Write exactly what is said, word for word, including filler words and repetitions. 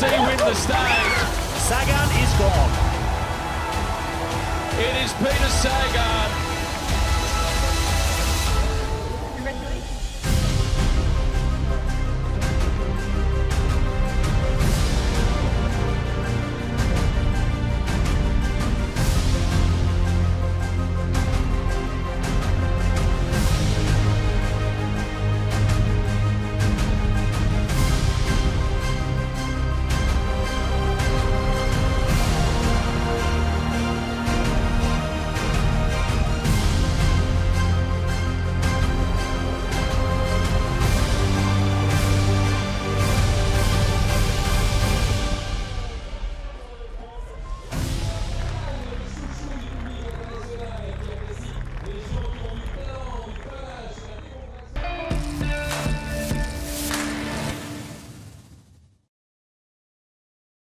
B M C win the stage. Sagan is gone. It is Peter Sagan.